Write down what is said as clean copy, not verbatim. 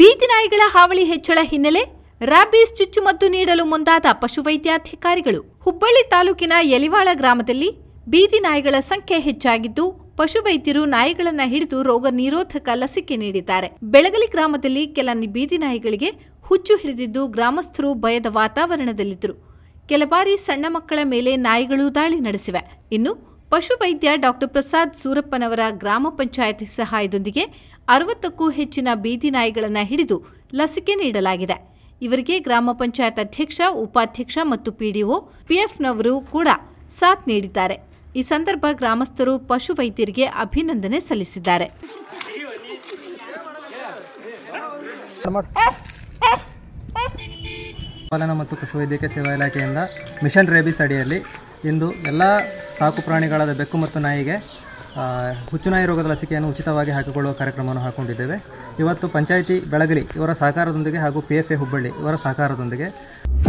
ಬೀದಿ ನಾಯಿಗಳ ಹಾವಳಿ ಹೆಚ್ಚಳ ಹಿನ್ನೆಲೆ ರಾಬಿಸ್ ಚುಚ್ಚುಮದ್ದು ನೀಡಲು ಮುಂದಾದ ಪಶುವೈದ್ಯಾಧಿಕಾರಿಗಳು. ಹುಬ್ಬಳ್ಳಿ ತಾಲೂಕಿನ ಯಲಿವಾಳ ಗ್ರಾಮದಲ್ಲಿ ಬೀದಿ ನಾಯಿಗಳ ಸಂಖ್ಯೆ ಹೆಚ್ಚಾಗಿದ್ದು ಪಶುವೈದ್ಯರು ನಾಯಿಗಳನ್ನು ಹಿಡಿದು ರೋಗ ನಿರೋಧಕ ಲಸಿಕೆ ನೀಡಿದ್ದಾರೆ. ಬೆಳಗಲಿ ಗ್ರಾಮದಲ್ಲಿ ಕೆಲ ಬೀದಿ ನಾಯಿಗಳಿಗೆ ಹುಚ್ಚು ಹಿಡಿದಿದ್ದು ಗ್ರಾಮಸ್ಥರು ಭಯದ ವಾತಾವರಣದಲ್ಲಿದ್ದರು. ಕೆಲ ಬಾರಿ ಸಣ್ಣ ಮಕ್ಕಳ ಮೇಲೆ ನಾಯಿಗಳು ದಾಳಿ ನಡೆಸಿವೆ. ಇನ್ನು ಪಶುವೈದ್ಯ ಡಾಕ್ಟರ್ ಪ್ರಸಾದ್ ಸೂರಪ್ಪನವರ ಗ್ರಾಮ ಪಂಚಾಯತ್ ಸಹಾಯದೊಂದಿಗೆ 60ಕ್ಕೂ ಹೆಚ್ಚಿನ ಬೀದಿ ನಾಯಿಗಳನ್ನು ಹಿಡಿದು ಲಸಿಕೆ ನೀಡಲಾಗಿದೆ. ಇವರಿಗೆ ಗ್ರಾಮ ಪಂಚಾಯತ್ ಅಧ್ಯಕ್ಷ, ಉಪಾಧ್ಯಕ್ಷ ಮತ್ತು ಪಿಡಿಒ, ಪಿಎಫ್ನವರು ಕೂಡ ಸಾಥ್ ನೀಡಿದ್ದಾರೆ. ಈ ಸಂದರ್ಭ ಗ್ರಾಮಸ್ಥರು ಪಶುವೈದ್ಯರಿಗೆ ಅಭಿನಂದನೆ ಸಲ್ಲಿಸಿದ್ದಾರೆ. ಪಾಲನಾ ಮತ್ತು ಪಶುವೈದ್ಯಕೀಯ ಸೇವಾ ಇಲಾಖೆಯಿಂದ ಮಿಷನ್ ರೇಬಿಸ್ ಅಡಿಯಲ್ಲಿ ಇಂದು ಎಲ್ಲ ಸಾಕು ಪ್ರಾಣಿಗಳಾದ ಬೆಕ್ಕು ಮತ್ತು ನಾಯಿಗೆ ಹುಚ್ಚುನಾಯಿ ರೋಗದ ಲಸಿಕೆಯನ್ನು ಉಚಿತವಾಗಿ ಹಾಕಿಕೊಳ್ಳುವ ಕಾರ್ಯಕ್ರಮವನ್ನು ಹಾಕಿಕೊಂಡಿದ್ದೇವೆ. ಇವತ್ತು ಪಂಚಾಯಿತಿ ಬೆಳಗಲಿ ಇವರ ಸಹಕಾರದೊಂದಿಗೆ ಹಾಗೂ PFA ಹುಬ್ಬಳ್ಳಿ ಇವರ ಸಹಕಾರದೊಂದಿಗೆ